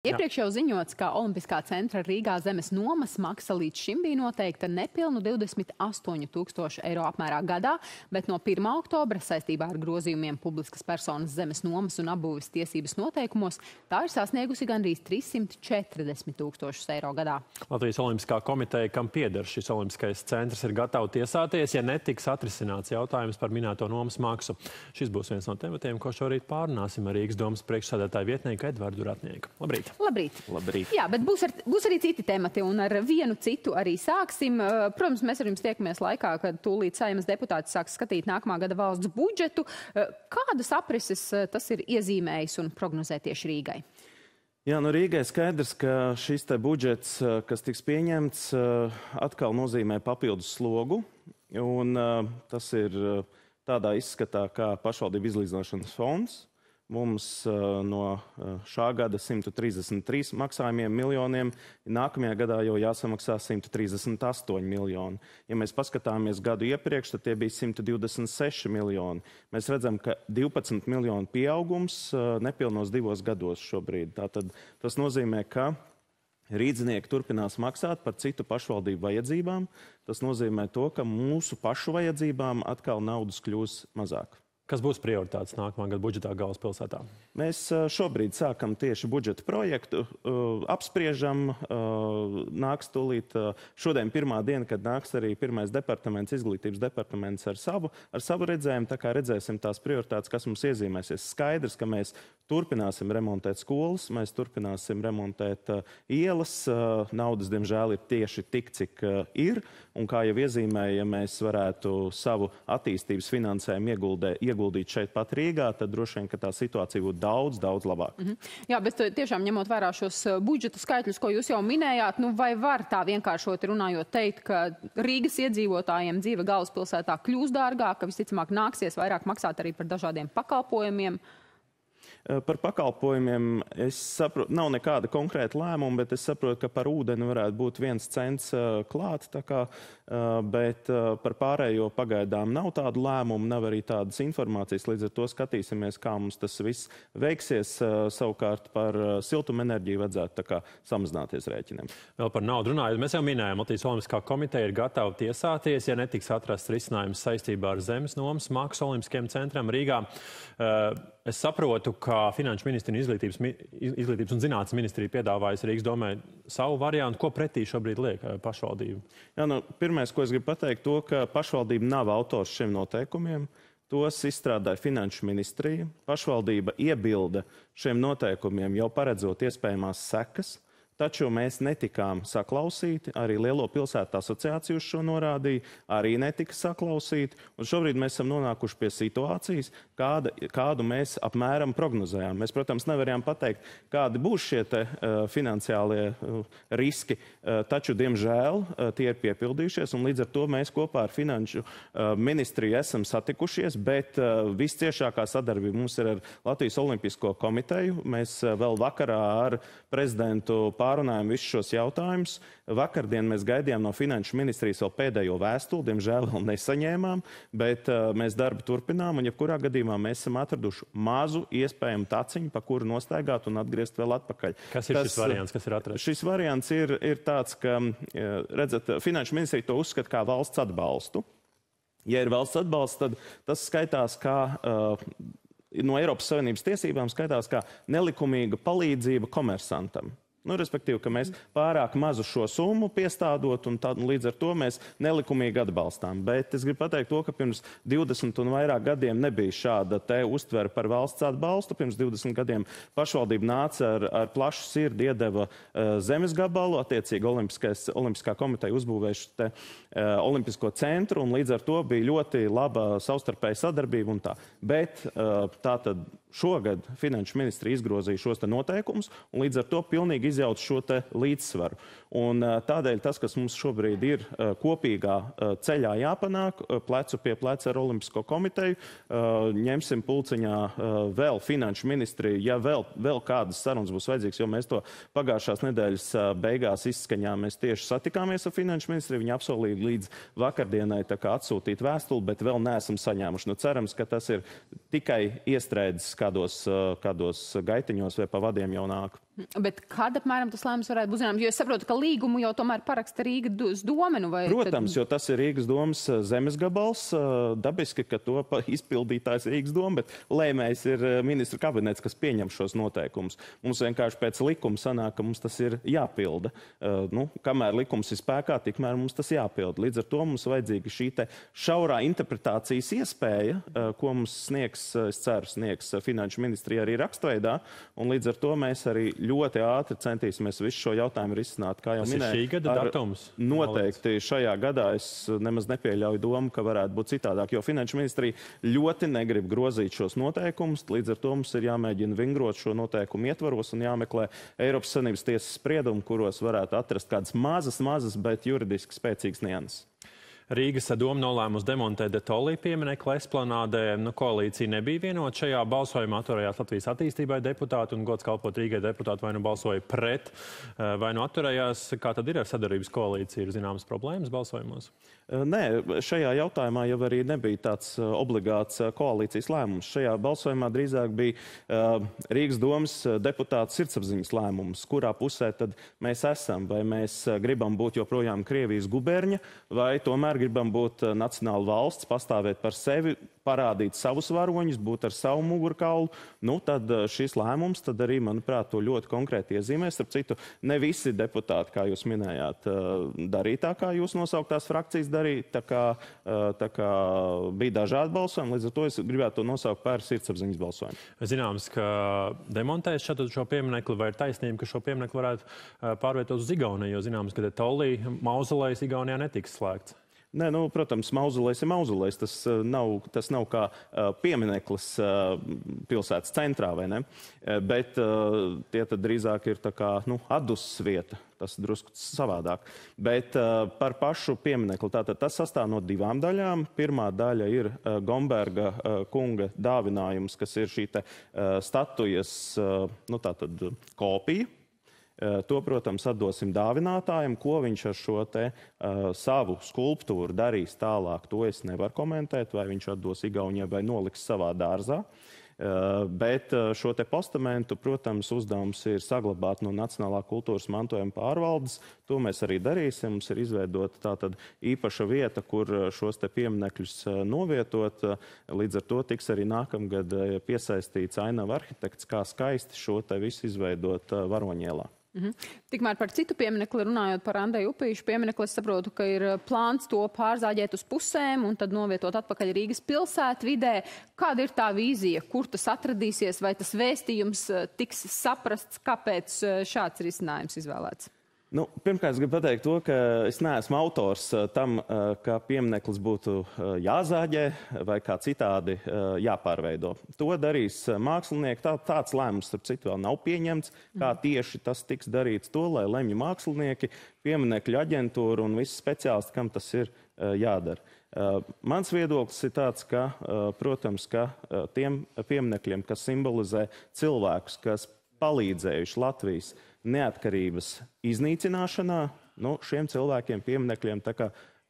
Iepriekš jau ziņots, ka Olimpiskā centra Rīgā zemes nomas maksa līdz šim bija noteikta nepilnu 28 000 eiro apmērā gadā, bet no 1. oktobra saistībā ar grozījumiem publiskas personas zemes nomas un apbūves tiesības noteikumos tā ir sasniegusi gandrīz 340 000 eiro gadā. Latvijas Olimpiskā komiteja, kam pieder šis Olimpiskais centrs, ir gatava tiesāties, ja netiks atrisināts jautājums par minēto nomas maksu. Šis būs viens no tematiem, ko šorīt pārunāsim ar Rīgas domas priekšsēdētāju vietnieku Edvardu Ratnieku. Labrīt! Labrīt. Labrīt. Jā, bet būs arī citi temati, un ar vienu citu arī sāksim. Protams, mēs ar jums tiekamies laikā, kad tūlīt Saeimas deputāti sāks skatīt nākamā gada valsts budžetu. Kādas aprises tas ir iezīmējis un prognozē tieši Rīgai? Jā, nu Rīgai skaidrs, ka šis te budžets, kas tiks pieņemts, atkal nozīmē papildus slogu, un tas ir tādā izskatā kā pašvaldību izlīdzināšanas fonds. Mums no šā gada 133 miljoniem, nākamajā gadā jau jāsamaksā 138 miljoni. Ja mēs paskatāmies gadu iepriekš, tad tie bija 126 miljoni. Mēs redzam, ka 12 miljonu pieaugums nepilnos 2 gados šobrīd. Tātad tas nozīmē, ka rīdznieki turpinās maksāt par citu pašvaldību vajadzībām. Tas nozīmē to, ka mūsu pašu vajadzībām atkal naudas kļūs mazāk. Kas būs prioritātes nākamā gada budžetā galvaspilsētā? Mēs šobrīd sākam tieši budžeta projektu, apspriežam, nāks tūlīt, šodien pirmā diena, kad nāks arī pirmais departaments, izglītības departaments ar savu redzējumu, tā kā redzēsim tās prioritātes, kas mums iezīmēsies. Skaidrs, ka mēs turpināsim remontēt skolas, mēs turpināsim remontēt ielas, naudas, diemžēl, ir tieši tik, cik ir, un kā jau iezīmēja, ja mēs varētu savu attīstības finansējumu ieguldīt šeit pat Rīgā, tad droši vien, ka tā situācija būtu daudz labāk. Jā, bet tiešām ņemot vērā šos budžeta skaitļus, ko jūs jau minējāt, nu vai var tā vienkāršot runājot teikt, ka Rīgas iedzīvotājiem dzīve galvaspilsētā kļūs dārgāka, visticamāk nāksies vairāk maksāt arī par dažādiem pakalpojumiem? Par pakalpojumiem es saprotu, nav nekāda konkrēta lēmuma, bet es saprotu, ka par ūdeni varētu būt 1 cents klāt, tā kā, bet par pārējo pagaidām nav tādu lēmumu, nav arī tādas informācijas, līdz ar to skatīsimies, kā mums tas viss veiksies. Savukārt par siltumenerģiju vajadzētu tā kā samazināties rēķiniem. Vēl par naudu runājot, mēs jau minējām, Latvijas Olimpiskā komiteja ir gatava tiesāties, ja netiks atrasts risinājums saistībā ar zemes nomas maksu Olimpiskajam centram Rīgā. Es saprotu, ka Finanšu ministrija un Izglītības un zinātnes ministrija piedāvājas Rīgas domē savu variantu. Ko pretī šobrīd liek pašvaldību? Jā, nu, pirmais, ko es gribu pateikt, to, ka pašvaldība nav autors šiem noteikumiem. Tos izstrādāja Finanšu ministrija. Pašvaldība iebilda šiem noteikumiem jau paredzot iespējamās sekas. Taču mēs netikām saklausīti, arī Lielo pilsētu asociāciju uz šo norādīja, arī netika saklausīti. Un šobrīd mēs esam nonākuši pie situācijas, kādu mēs apmēram prognozējām. Mēs, protams, nevarējām pateikt, kādi būs šie te finansiālie riski, taču, diemžēl, tie ir piepildījušies. Un līdz ar to mēs kopā ar Finanšu ministriju esam satikušies, bet visciešākā sadarbība mums ir ar Latvijas Olimpisko komiteju. Mēs vēl vakarā ar prezidentu pārunājam visus šos jautājumus. Vakardien mēs gaidījām no Finanšu ministrijas vēl pēdējo vēstuli, diemžēl vēl nesaņēmām, bet mēs darbu turpinām, un jebkurā gadījumā mēs esam atraduši mazu iespējamu taciņu, pa kuru nostaigāt un atgriezt vēl atpakaļ. Kas ir šis variants, kas ir atrasts? Šis variants ir tāds, ka, redzat, Finanšu ministrija to uzskata kā valsts atbalstu. Ja ir valsts atbalsts, tad tas skaitās kā no Eiropas Savienības tiesībām skaitās kā nelikumīga palīdzība komersantam. Nu, respektīvi, ka mēs pārāk mazu šo summu piestādot, un līdz ar to mēs nelikumīgi atbalstām. Bet es gribu pateikt to, ka pirms 20 un vairāk gadiem nebija šāda te uztvera par valsts atbalstu. Pirms 20 gadiem pašvaldība nāca ar plašu sirdi, iedeva zemes gabalu, attiecīgi Olimpiskā komiteja uzbūvēja te Olimpisko centru, un līdz ar to bija ļoti laba savstarpēja sadarbība un tā. Bet tātad šogad Finanšu ministrija izgrozīja šos te noteikumus, un līdz ar to pilnīgi izjauc šo te līdzsvaru. Un tādēļ tas, kas mums šobrīd ir kopīgā ceļā jāpanāk, plecu pie pleca ar Olimpisko komiteju, ņemsim pulciņā vēl Finanšu ministriju, ja vēl kādas sarunas būs vajadzīgs, jo mēs to pagājušās nedēļas beigās izskaņā mēs tieši satikāmies ar Finanšu ministriju, viņi apsolīja līdz vakardienai tā kā atsūtīt vēstuli, bet vēl neesam saņēmuši. Nu, cerams, ka tas ir tikai iestrēdzis kādos gaitiņos vai pa vadiem jau nāk. Bet kad apmēram tas lēmums varētu būt zināms? Jo es saprotu, ka līgumu jau tomēr paraksta Rīgas doma, vai? Protams, jo tas ir Rīgas domas zemesgabals. Dabiski, ka to izpildītājs ir Rīgas doma, bet lēmējs ir ministra kabinets, kas pieņem šos noteikumus. Mums vienkārši pēc likuma sanāk, ka mums tas ir jāpilda. Nu, kamēr likums ir spēkā, tikmēr mums tas jāpilda. Līdz ar to mums vajadzīga šī te šaurā interpretācijas iespēja, ko mums sniegs, es ceru, sniegs Finanšu ministrija arī rakstveidā, un līdz ar to mēs arī ļoti ātri centīsimies visu šo jautājumu risināt, kā jau minēju. Tas ir šī gada datums? Noteikti šajā gadā es nemaz nepieļauju domu, ka varētu būt citādāk, jo Finanšu ministrija ļoti negrib grozīt šos noteikumus, līdz ar to mums ir jāmēģina vingrot šo noteikumu ietvaros un jāmeklē Eiropas Savienības tiesas spriedumu, kuros varētu atrast kādas mazas, bet juridiski spēcīgas nianses. Rīgas doma nolēmusi demontēt Detolī pieminekli Esplanādē. Nu, koalīcija nebija vienota. Šajā balsojumā atturējās Latvijas attīstībai deputāti un gods kalpot Rīgai deputāti vai nu balsoja pret, vai nu atturējās. Kā tad ir ar sadarbības koalīciju? Ir zināmas problēmas balsojumos? Nē, šajā jautājumā jau arī nebija tāds obligāts koalīcijas lēmums. Šajā balsojumā drīzāk bija Rīgas domas deputāta sirdsapziņas lēmums, kurā pusē tad mēs esam, vai mēs gribam būt joprojām Krievijas guberņa, vai tomēr gribam būt nacionāla valsts, pastāvēt par sevi, parādīt savus varoņus, būt ar savu mugurkaulu, nu tad šis lēmums tad arī, manuprāt, to ļoti konkrēti iezīmēs. Starp citu, ne visi deputāti, kā jūs minējāt, darīja tā, kā jūs nosauktās frakcijas darīja, tā kā bija dažādi balsojumi, līdz ar to es gribētu to nosaukt par sirdsapziņas balsojumu. Zināms, ka demontēs šo pieminekli, vai ir taisnība, ka šo pieminekli varētu pārvietot uz Igauniju, jo zināms, ka Detolī mauzolejs Igaunijā netiks slēgts. Nē, nu, protams, mauzolejs ir mauzolejs, tas nav kā piemineklis pilsētas centrā, vai ne? Bet tie tad drīzāk ir tā kā, nu, atdusas vieta. Tas drusku savādāk. Bet par pašu pieminekli. Tātad tas sastāv no divām daļām. Pirmā daļa ir Gomberga kunga dāvinājums, kas ir šī te statujas, nu, tātad kopija. To, protams, atdosim dāvinātājiem, ko viņš ar šo te savu skulptūru darīs tālāk. To es nevaru komentēt, vai viņš atdos Igaunijai vai noliks savā dārzā. Bet šo te postamentu, protams, uzdevums ir saglabāt no Nacionālā kultūras mantojuma pārvaldes. To mēs arī darīsim. Mums ir izveidota tātad īpaša vieta, kur šos te pieminekļus novietot. Līdz ar to tiks arī nākamgad piesaistīts ainava arhitekts, kā skaisti šo te visu izveidot Varoņielā. Tikmēr par citu pieminekli runājot, par Andeju Upīšu pieminekli, es saprotu, ka ir plāns to pārzāģēt uz pusēm un tad novietot atpakaļ Rīgas pilsētvidē. Kāda ir tā vīzija, kur tas atradīsies, vai tas vēstījums tiks saprasts, kāpēc šāds risinājums izvēlēts? Nu, pirmkārt, es gribu pateikt to, ka es neesmu autors tam, ka piemineklis būtu jāzāģē vai kā citādi jāpārveido. To darīs mākslinieki. Tāds lēmums, starp citu, vēl nav pieņemts, kā tieši tas tiks darīts, to, lai lemj mākslinieki, pieminekļu aģentūra un visi speciālisti, kam tas ir jādara. Mans viedoklis ir tāds, ka, protams, ka tiem pieminekļiem, kas simbolizē cilvēkus, kas palīdzējuši Latvijas neatkarības iznīcināšanā, nu, šiem cilvēkiem pieminekļiem tā kā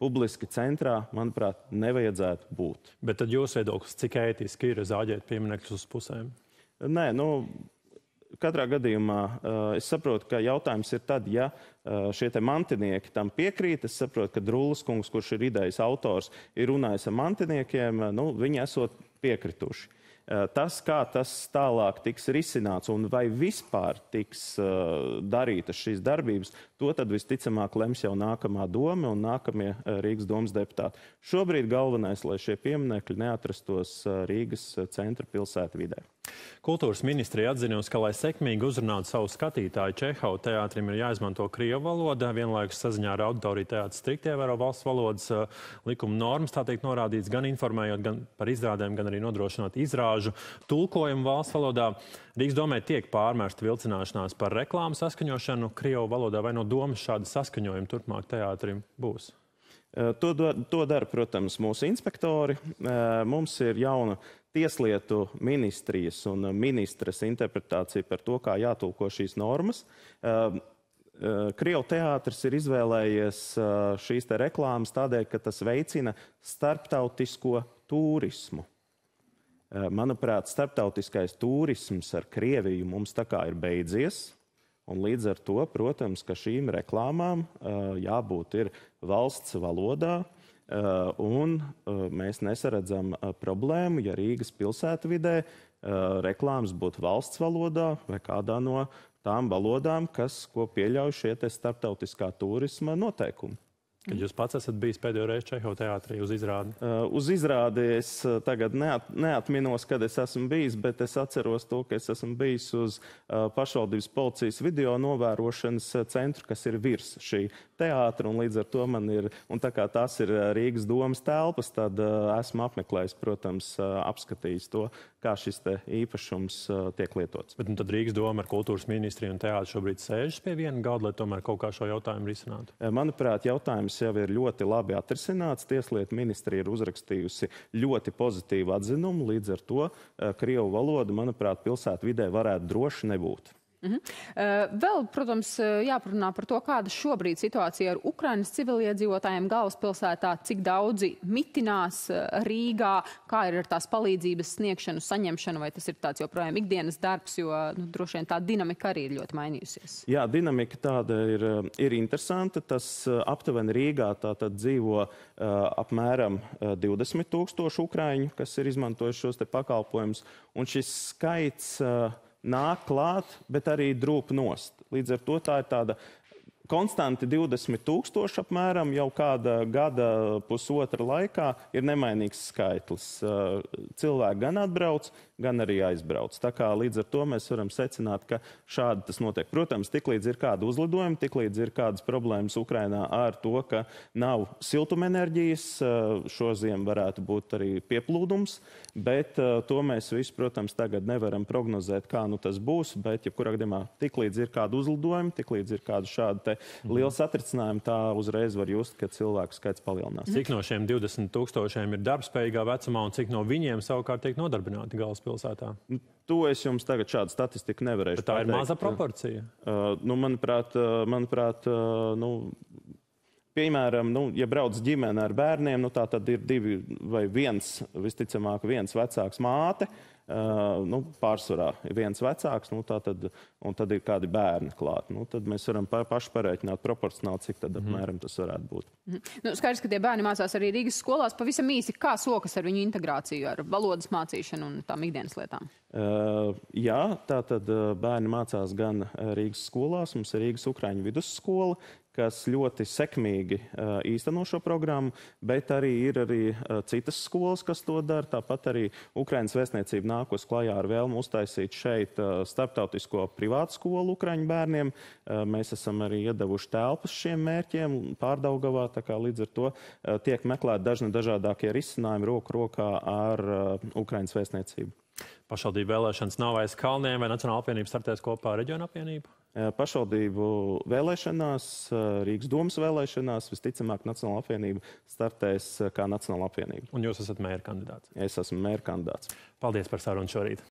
publiski centrā, manuprāt, nevajadzētu būt. Bet tad jūs viedoklis, cik ētiski ir zāģēt pieminekļus uz pusēm? Nē, nu, katrā gadījumā es saprotu, ka jautājums ir tad, ja šie te mantinieki tam piekrīt. Es saprotu, ka Drūlis kungs, kurš ir idejas autors, ir runājis ar mantiniekiem, nu, viņi esot piekrituši. Tas, kā tas tālāk tiks risināts un vai vispār tiks darītas šīs darbības, to tad visticamāk lems jau nākamā doma un nākamie Rīgas domas deputāti. Šobrīd galvenais, lai šie pieminekļi neatrastos Rīgas centra pilsētvidē. Kultūras ministrija atzinusi, ka, lai sekmīgi uzrunātu savu skatītāju, Čehova teātrim ir jāizmanto krievu valoda. Vienlaikus saziņā ar auditoriju teātris strikt ievēro valsts valodas likuma normas, tā tiek norādīts, gan informējot gan par izrādēm, gan arī nodrošinot izrāžu tulkojumu valsts valodā. Rīgas domē tiek pārmērsta vilcināšanās par reklāmu saskaņošanu krievu valodā, vai no domas šāda saskaņojuma turpmāk teātrim būs? To dara, protams, mūsu inspektori. Mums ir jauna Tieslietu ministrijas un ministres interpretācija par to, kā jātulko šīs normas. Krievu teātris ir izvēlējies šīs te reklāmas tādēļ, ka tas veicina starptautisko turismu. Manuprāt, starptautiskais turisms ar Krieviju mums tā kā ir beidzies. Un līdz ar to, protams, ka šīm reklāmām jābūt ir valsts valodā, un mēs nesaredzam problēmu, ja Rīgas pilsētvidē reklāmas būtu valsts valodā vai kādā no tām valodām, ko pieļauj šie starptautiskā turisma noteikumi. Kad jūs pats esat bijis pēdējo reizi Čehova teātrī uz izrādi? Uz izrādi es tagad neatminos, kad es esmu bijis, bet es atceros to, ka es esmu bijis uz pašvaldības policijas video novērošanas centru, kas ir virs šī teātra, un līdz ar to man ir, un tā kā tās ir Rīgas domas telpas, tad esmu apmeklējis, protams, apskatījis to, kā šis te īpašums tiek lietots. Bet tad Rīgas doma ar kultūras ministriju un teātru šobrīd sēžas pie viena galda, lai tomēr kaut kā šo jautājumu risinātu? Manuprāt, jautājums jau ir ļoti labi atrisināts. Tieslietu ministrija ir uzrakstījusi ļoti pozitīvu atzinumu, līdz ar to krievu valoda, manuprāt, pilsētvidē varētu droši nebūt. Vēl, protams, jāprunā par to, kāda šobrīd situācija ar Ukrainas civiliedzīvotājiem galvaspilsētā, cik daudzi mitinās Rīgā, kā ir ar tās palīdzības sniegšanu, saņemšanu, vai tas ir tāds joprojām ikdienas darbs, jo droši vien tā dinamika arī ir ļoti mainījusies. Jā, dinamika tāda ir interesanta. Tas aptuveni Rīgā tātad dzīvo apmēram 20,000 ukraiņu, kas ir izmantojuši šos te pakalpojumus, un šis skaits nāk klāt, bet arī drūp nost. Līdz ar to tā ir tāda konstanti 20,000 apmēram jau kāda gada pusotra laikā ir nemainīgs skaitlis. Cilvēki gan atbrauc, gan arī aizbrauc. Tā kā līdz ar to mēs varam secināt, ka šādi tas notiek. Protams, tiklīdz ir kāda uzlidojuma, tiklīdz ir kādas problēmas Ukrainā ar to, ka nav siltumenerģijas, šo ziemu varētu būt arī pieplūdums, bet to mēs visu, protams, tagad nevaram prognozēt, kā nu tas būs, bet jebkurā gadījumā tiklīdz ir kāda uzlidojuma, tiklīdz ir kāda šāda te liela satricinājuma, tā uzreiz var just, ka cilvēku skaits palielinās. Cik no šiem 20,000 ir darbspējīgā vecumā un cik no viņiem savukārt tiek nodarbināti galvaspilsētā? To es jums tagad šādu statistiku nevarēšu pateikt. Bet tā ir maza proporcija? Manuprāt, piemēram, ja brauc ģimene ar bērniem, tā tad ir divi vai viens, visticamāk, viens vecāks māte, pārsvarā viens vecāks, un tad ir kādi bērni klāt. Tad mēs varam paši parēķināt proporcionāli, cik tad apmēram tas varētu būt. Skaidrs, ka tie bērni mācās arī Rīgas skolās. Pavisam īsi, kā sokas ar viņu integrāciju, ar valodas mācīšanu un tām ikdienas lietām? Jā, tātad bērni mācās gan Rīgas skolās. Mums ir Rīgas Ukraiņa vidusskola, kas ļoti sekmīgi īsteno šo programmu, bet arī ir citas skolas, kas to dara. Tāpat arī Ukrainas vēstniecība nākos klajā ar vēlmu uztaisīt šeit starptautisko privātu skolu ukraiņu bērniem. Mēs esam arī iedevuši telpas šiem mērķiem Pārdaugavā, tā kā līdz ar to tiek meklēt dažādākie risinājumi roku rokā ar Ukrainas vēstniecību. Pašvaldību vēlēšanas nav aiz kalniem, vai Nacionālā apvienība startēs kopā ar Reģiona apvienību? Pašvaldību vēlēšanās, Rīgas domas vēlēšanās, visticamāk, Nacionālā apvienība startēs kā Nacionālā apvienība. Un jūs esat mēra kandidāts? Es esmu mēra kandidāts. Paldies par sarunu šorīt.